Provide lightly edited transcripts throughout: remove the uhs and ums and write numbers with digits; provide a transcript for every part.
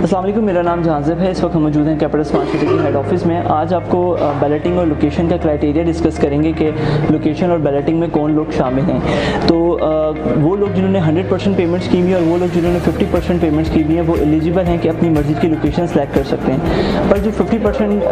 अस्सलाम वालेकुम, मेरा नाम जहांजेब है। इस वक्त हम मौजूद हैं कैपिटल स्मार्ट सिटी के हेड ऑफिस में। आज आपको बैलेटिंग और लोकेशन का क्राइटेरिया डिस्कस करेंगे कि लोकेशन और बैलेटिंग में कौन लोग शामिल हैं। तो वो लोग जिन्होंने 100% पेमेंट्स की हुई है और वो लोग जिन्होंने 50% पेमेंट्स की हुई है वो एलिजिबल हैं कि अपनी मर्जी की लोकेशन सेलेक्ट कर सकते हैं। पर जो 50%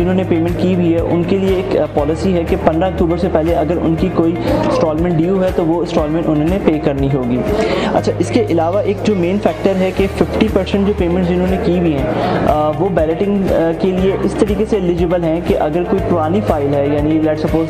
जिन्होंने पेमेंट की हुई है उनके लिए एक पॉलिसी है कि 15 अक्टूबर से पहले अगर उनकी कोई इंस्टॉलमेंट ड्यू है तो वो इंस्टॉलमेंट उन्होंने पे करनी होगी। अच्छा, इसके अलावा एक जो मेन फैक्टर है कि 50% जो पेमेंट्स जिन्होंने की हुई हैं वो बैलेटिंग के लिए इस तरीके से एलिजिबल हैं कि अगर कोई पुरानी फाइल है, यानी लेट सपोज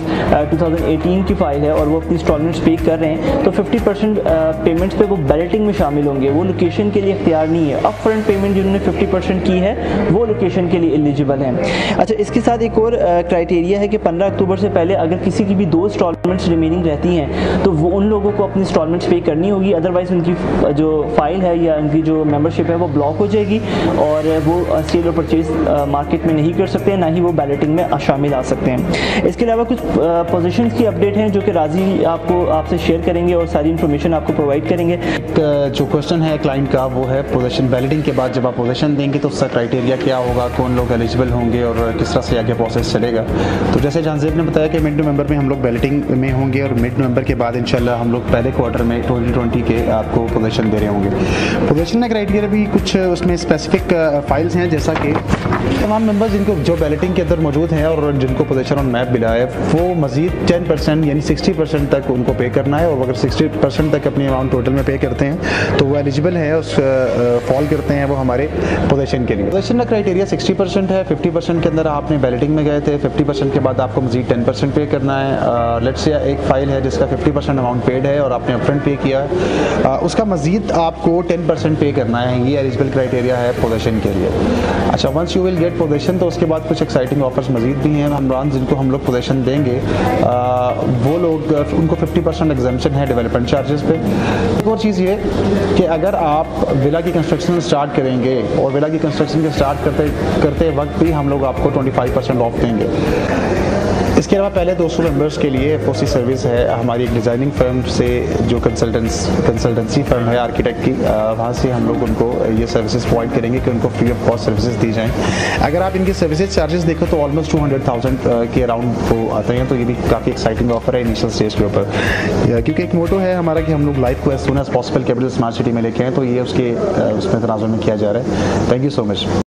2018 की फ़ाइल है और वो अपनी इंस्टॉलमेंट्स पे कर रहे हैं, तो 50% पेमेंट्स पे वो बैलेटिंग में शामिल होंगे। वो लोकेशन के लिए इख्तियार नहीं है। अप फ्रंट पेमेंट जिन्होंने 50% की है वो लोकेशन के लिए एलिजिबल हैं। अच्छा, इसके साथ एक और क्राइटेरिया है कि 15 अक्टूबर से पहले अगर किसी की भी 2 इंस्टॉलमेंट्स रिमेनिंग रहती हैं तो वो उन लोगों को अपनी इंस्टॉलमेंट्स पे करनी होगी, अदरवाइज़ उनकी जो फाइल है या उनकी जो मेंबरशिप है वो ब्लॉक हो जाएगी और वो सेल और परचेज मार्केट में नहीं कर सकते हैं, ना ही वो बैलेटिंग में शामिल आ सकते हैं। इसके अलावा कुछ पोजीशंस की अपडेट हैं जो कि राजी आपको आपसे शेयर करेंगे और सारी इंफॉर्मेशन आपको प्रोवाइड करेंगे। जो क्वेश्चन है क्लाइंट का वो है पोजीशन बैलेटिंग के बाद जब आप पोजीशन देंगे तो उसका क्राइटेरिया क्या होगा, कौन लोग एलिजिबल होंगे और किस तरह से आगे प्रोसेस चलेगा। तो जैसे जहांजेब ने बताया कि मिड नवंबर में हम लोग बैलेटिंग में होंगे और मिड नवंबर के बाद इंशाल्लाह हम लोग पहले क्वार्टर में 2020 के आपको पोजीशन दे रहे होंगे। पोजीशन का क्राइटेरिया भी कुछ उसमें स्पेसिफिक फाइल्स हैं, जैसा कि तमाम मेंबर्स जिनको जो बैलेटिंग के अंदर मौजूद हैं और जिनको पोजीशन ऑन मैप मिला है वो मजीद 10% यानी 60% तक उनको पे करना है और अगर 60% तक अपनी अमाउंट टोटल में पे करते हैं तो वो एलिजिबल है, उस फॉल करते हैं वो हमारे पोजीशन के लिए। पोजीशन का क्राइटेरिया 60% है। 50% के अंदर आपने बैलेटिंग में गए थे, 50% के बाद आपको मजीद 10% पे करना है। लेट्स से एक फ़ाइल है जिसका 50% अमाउंट पेड है और आपने अपफ्रंट पे किया, उसका मजीद आपको 10% पे करना है। ये एलिजिबल क्राइटेरिया है पोजीशन के लिए। अच्छा, once you will get position तो उसके बाद कुछ एक्साइटिंग ऑफर्स मजीद भी हैं। हमरान जिनको हम लोग पोजीशन देंगे वो लोग उनको 50% एग्जम्पशन है डेवलपमेंट चार्जेस पे। एक और चीज़ ये कि अगर आप विला की कंस्ट्रक्शन स्टार्ट करेंगे और विला की कंस्ट्रक्शन के स्टार्ट करते वक्त भी हम लोग आपको 25% ऑफ देंगे। इसके अलावा पहले 200 मेंबर्स के लिए एफओसी सर्विस है हमारी, एक डिज़ाइनिंग फर्म से जो कंसल्टेंसी फर्म है आर्किटेक्ट की, वहाँ से हम लोग उनको ये सर्विसेज प्रोवाइड करेंगे कि उनको फ्री ऑफ कॉस्ट सर्विसेज दी जाएं। अगर आप इनके सर्विसेज चार्जेस देखो तो ऑलमोस्ट 200,000 के अराउंड वो आते हैं, तो ये भी काफ़ी एक्साइटिंग ऑफर है इनिशियल स्टेज के ऊपर, क्योंकि एक मोटो है हमारा कि हम लोग लाइफ को as soon as possible capital smart city में लेके आए, तो ये उसमें तनाज़ुर में किया जा रहा है। Thank you so much.